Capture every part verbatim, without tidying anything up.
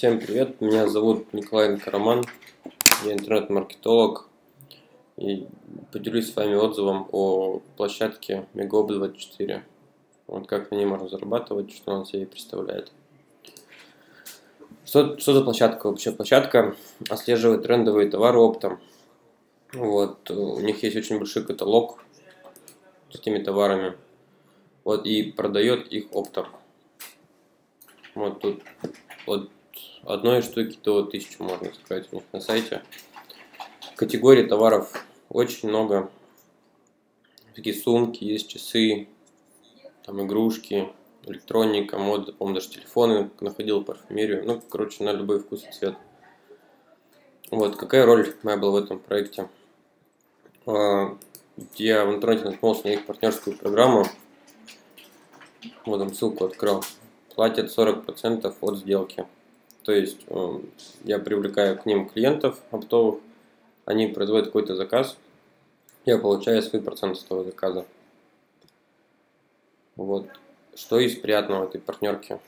Всем привет, меня зовут Николаенко Роман, я интернет-маркетолог и поделюсь с вами отзывом о площадке мега опт двадцать четыре. Вот как на ней можно зарабатывать, что она себе представляет. Что, что за площадка вообще? Площадка отслеживает трендовые товары оптом. Вот, у них есть очень большой каталог с этими товарами. Вот, и продает их оптом. Вот тут вот одной штуки до тысячи, можно сказать, у них на сайте. Категорий товаров очень много. Такие сумки, есть часы, там игрушки, электроника, мода, по-моему, даже телефоны находил, парфюмерию. Ну, короче, на любой вкус и цвет. Вот, какая роль моя была в этом проекте? Я в интернете наткнулся на их партнерскую программу. Вот там ссылку открыл. Платят сорок процентов от сделки. То есть я привлекаю к ним клиентов оптовых, они производят какой-то заказ, я получаю свой процент с того заказа. Вот. Что из приятного этой партнерки?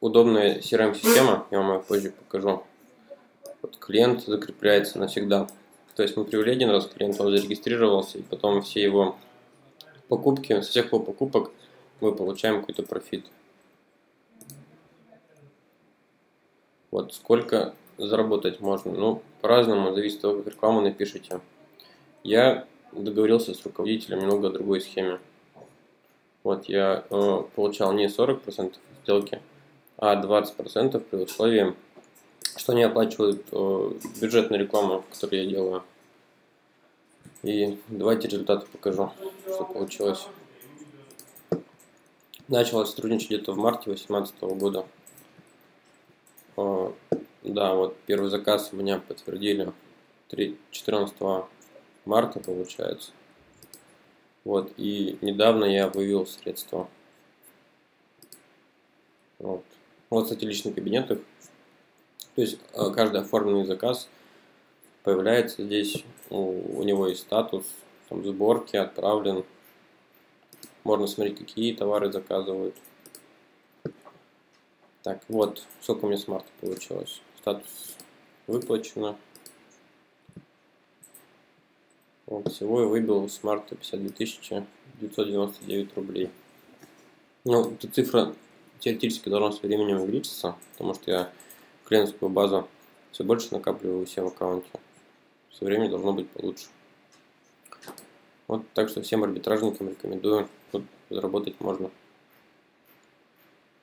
Удобная си эр эм-система, я вам ее позже покажу. Вот клиент закрепляется навсегда. То есть мы привели один раз клиента, он зарегистрировался, и потом все его покупки, со всех его покупок мы получаем какой-то профит. Вот сколько заработать можно. Ну, по-разному, зависит от того, как рекламу напишите. Я договорился с руководителем немного о другой схеме. Вот я э, получал не сорок процентов сделки, а двадцать процентов при условии, что они оплачивают э, бюджетную рекламу, которую я делаю. И давайте результаты покажу, что получилось. Начал сотрудничать где-то в марте две тысячи восемнадцатого года. Э, да, вот первый заказ у меня подтвердили четырнадцатого марта, получается. Вот, и недавно я вывел средства. Вот, вот кстати, личный кабинет их. То есть каждый оформленный заказ появляется здесь, у, у него есть статус, там сборки, отправлен. Можно смотреть, какие товары заказывают. Так, вот, сколько у меня с марта получилось. Статус выплачено. Вот, всего я выбил с марта пятьдесят две тысячи девятьсот девяносто девять рублей. Ну, эта цифра теоретически должна со временем увеличиться, потому что я клиентскую базу все больше накапливаю у себя в аккаунте. Со временем должно быть получше. Вот, так что всем арбитражникам рекомендую, тут заработать можно.